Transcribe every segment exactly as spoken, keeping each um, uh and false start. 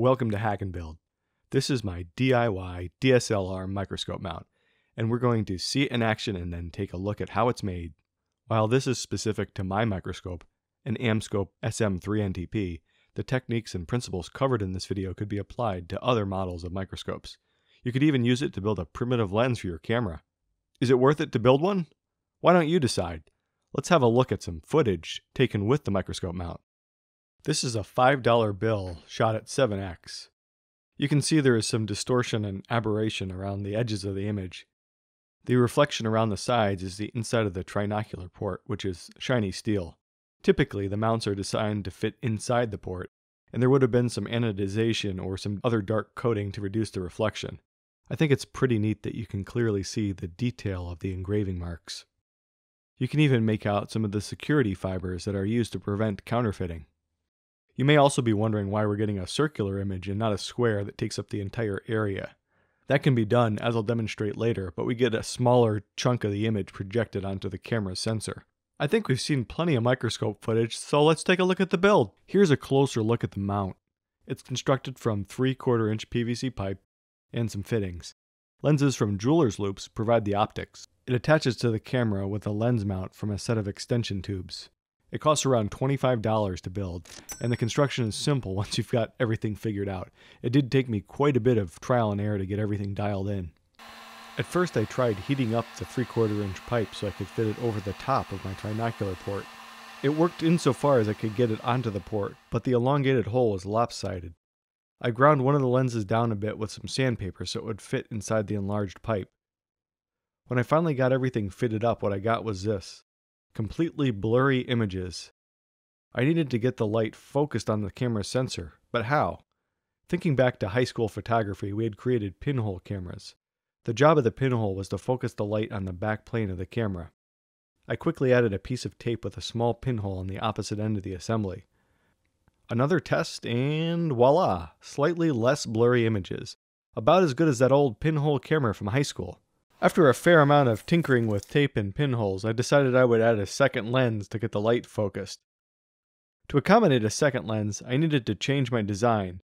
Welcome to Hack and Build. This is my D I Y D S L R microscope mount, and we're going to see it in action and then take a look at how it's made. While this is specific to my microscope, an Amscope S M three N T P, the techniques and principles covered in this video could be applied to other models of microscopes. You could even use it to build a primitive lens for your camera. Is it worth it to build one? Why don't you decide? Let's have a look at some footage taken with the microscope mount. This is a five dollar bill shot at seven X. You can see there is some distortion and aberration around the edges of the image. The reflection around the sides is the inside of the trinocular port, which is shiny steel. Typically, the mounts are designed to fit inside the port, and there would have been some anodization or some other dark coating to reduce the reflection. I think it's pretty neat that you can clearly see the detail of the engraving marks. You can even make out some of the security fibers that are used to prevent counterfeiting. You may also be wondering why we're getting a circular image and not a square that takes up the entire area. That can be done, as I'll demonstrate later, but we get a smaller chunk of the image projected onto the camera's sensor. I think we've seen plenty of microscope footage, so let's take a look at the build. Here's a closer look at the mount. It's constructed from three quarter inch P V C pipe and some fittings. Lenses from jeweler's loops provide the optics. It attaches to the camera with a lens mount from a set of extension tubes. It costs around twenty-five dollars to build, and the construction is simple once you've got everything figured out. It did take me quite a bit of trial and error to get everything dialed in. At first I tried heating up the three quarter inch pipe so I could fit it over the top of my trinocular port. It worked insofar as I could get it onto the port, but the elongated hole was lopsided. I ground one of the lenses down a bit with some sandpaper so it would fit inside the enlarged pipe. When I finally got everything fitted up, what I got was this. Completely blurry images. I needed to get the light focused on the camera sensor, but how? Thinking back to high school photography, we had created pinhole cameras. The job of the pinhole was to focus the light on the back plane of the camera. I quickly added a piece of tape with a small pinhole on the opposite end of the assembly. Another test and voila! Slightly less blurry images. About as good as that old pinhole camera from high school. After a fair amount of tinkering with tape and pinholes, I decided I would add a second lens to get the light focused. To accommodate a second lens, I needed to change my design.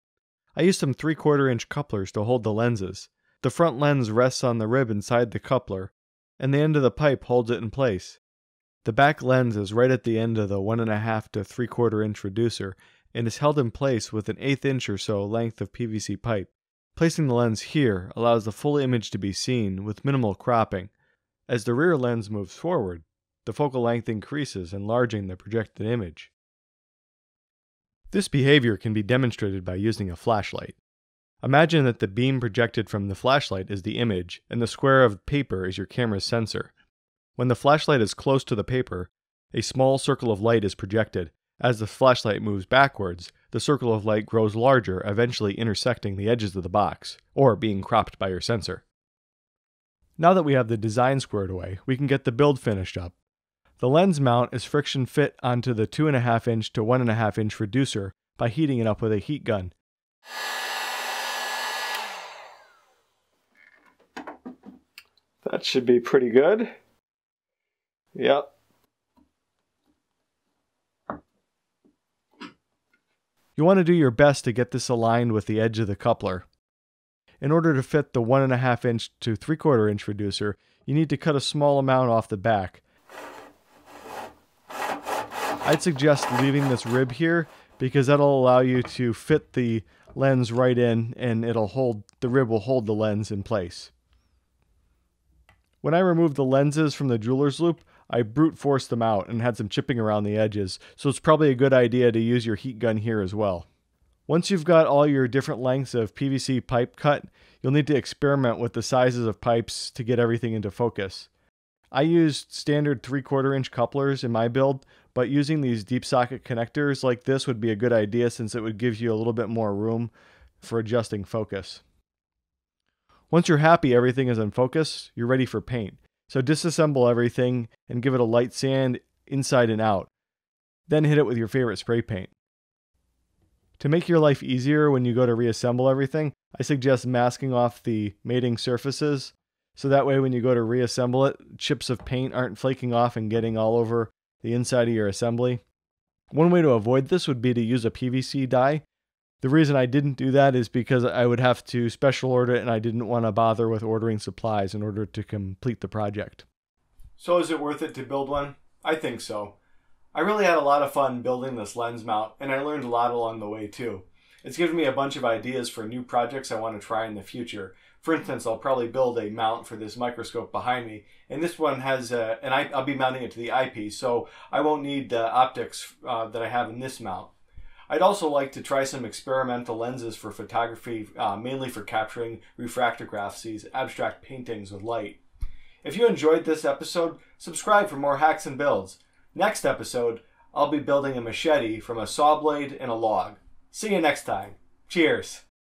I used some three quarter inch couplers to hold the lenses. The front lens rests on the rib inside the coupler, and the end of the pipe holds it in place. The back lens is right at the end of the one and a half to three quarter inch reducer, and is held in place with an eighth inch or so length of P V C pipe. Placing the lens here allows the full image to be seen with minimal cropping. As the rear lens moves forward, the focal length increases, enlarging the projected image. This behavior can be demonstrated by using a flashlight. Imagine that the beam projected from the flashlight is the image, and the square of paper is your camera's sensor. When the flashlight is close to the paper, a small circle of light is projected. As the flashlight moves backwards, the circle of light grows larger, eventually intersecting the edges of the box, or being cropped by your sensor. Now that we have the design squared away, we can get the build finished up. The lens mount is friction fit onto the two and a half inch to one and a half inch reducer by heating it up with a heat gun. That should be pretty good. Yep. You want to do your best to get this aligned with the edge of the coupler. In order to fit the one and a half inch to three quarter inch reducer, you need to cut a small amount off the back. I'd suggest leaving this rib here because that'll allow you to fit the lens right in, and it'll hold, the rib will hold the lens in place. When I removed the lenses from the jeweler's loop, I brute forced them out and had some chipping around the edges, so it's probably a good idea to use your heat gun here as well. Once you've got all your different lengths of P V C pipe cut, you'll need to experiment with the sizes of pipes to get everything into focus. I used standard three quarter inch couplers in my build, but using these deep socket connectors like this would be a good idea since it would give you a little bit more room for adjusting focus. Once you're happy everything is in focus, you're ready for paint. So disassemble everything and give it a light sand inside and out. Then hit it with your favorite spray paint. To make your life easier when you go to reassemble everything, I suggest masking off the mating surfaces, so that way when you go to reassemble it, chips of paint aren't flaking off and getting all over the inside of your assembly. One way to avoid this would be to use a P V C dye. The reason I didn't do that is because I would have to special order it, and I didn't want to bother with ordering supplies in order to complete the project. So is it worth it to build one? I think so. I really had a lot of fun building this lens mount, and I learned a lot along the way too. It's given me a bunch of ideas for new projects I want to try in the future. For instance, I'll probably build a mount for this microscope behind me, and this one has, a, and I, I'll be mounting it to the eyepiece, so I won't need the optics uh, that I have in this mount. I'd also like to try some experimental lenses for photography, uh, mainly for capturing refractographs, these abstract paintings with light. If you enjoyed this episode, subscribe for more hacks and builds. Next episode, I'll be building a machete from a saw blade and a log. See you next time. Cheers!